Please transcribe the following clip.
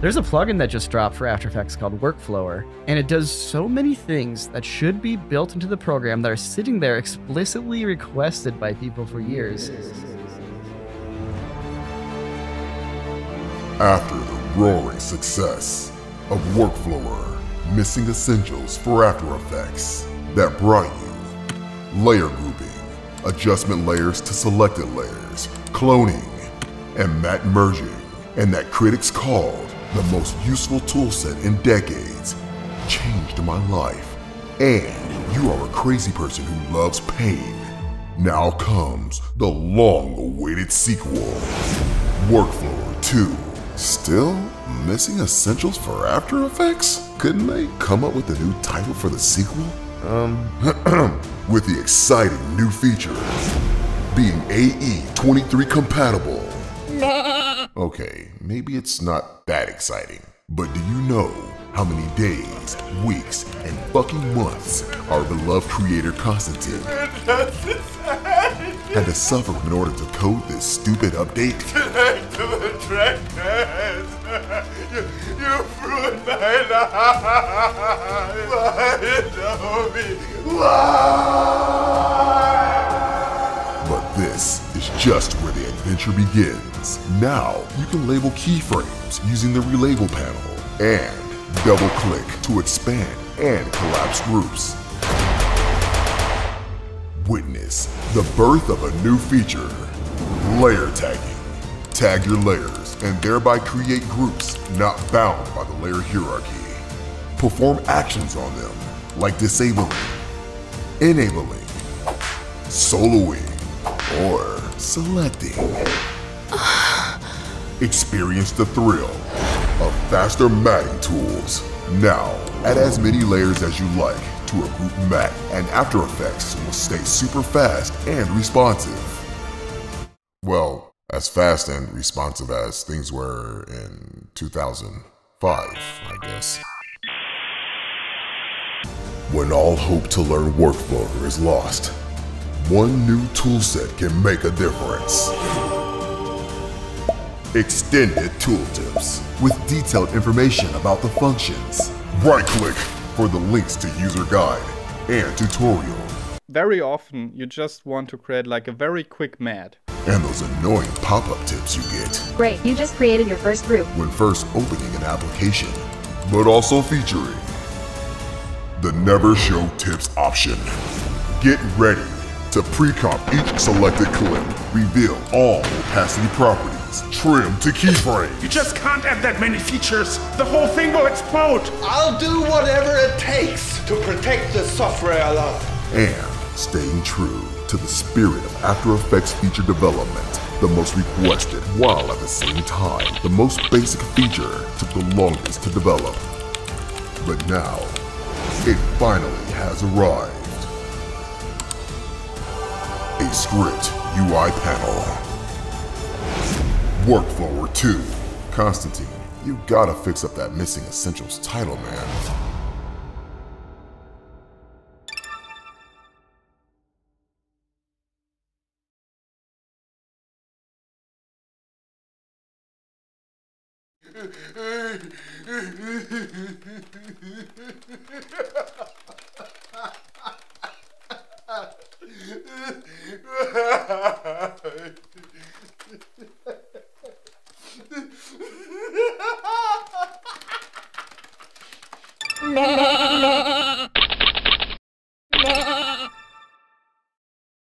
There's a plugin that just dropped for After Effects called Workflower, and it does so many things that should be built into the program that are sitting there explicitly requested by people for years. After the roaring success of Workflower, missing essentials for After Effects that brought you layer grouping, adjustment layers to selected layers, cloning, and matte merging, and that critics called the most useful toolset in decades, changed my life. And you are a crazy person who loves pain. Now comes the long-awaited sequel, Workflower 2. Still missing essentials for After Effects? Couldn't they come up with a new title for the sequel? With the exciting new features, being AE23 compatible. Okay, maybe it's not that exciting, but do you know how many days, weeks, and fucking months our beloved creator Constantine had to suffer in order to code this stupid update? You've ruined my life! Why? But this is just where the adventure begins. Now, you can label keyframes using the relabel panel and double-click to expand and collapse groups. Witness the birth of a new feature, layer tagging. Tag your layers and thereby create groups not bound by the layer hierarchy. Perform actions on them like disabling, enabling, soloing, or selecting. Experience the thrill of faster matting tools. Now, add as many layers as you like to a group mat, and After Effects will stay super fast and responsive. Well, as fast and responsive as things were in 2005, I guess. When all hope to learn Workflower is lost, one new toolset can make a difference. Extended tooltips with detailed information about the functions. Right-click for the links to user guide and tutorial. Very often, you just want to create like a very quick mat. And those annoying pop-up tips you get. Great, you just created your first group. When first opening an application, but also featuring the Never Show Tips option. Get ready to pre-comp each selected clip. Reveal all opacity properties. Trim to keyframe. You just can't add that many features. The whole thing will explode. I'll do whatever it takes to protect the software I love. And staying true to the spirit of After Effects feature development, the most requested, while at the same time, the most basic feature took the longest to develop. But now, it finally has arrived. A ScriptUI panel. Workflower 2. Constantine, you gotta fix up that missing essentials title, man. No.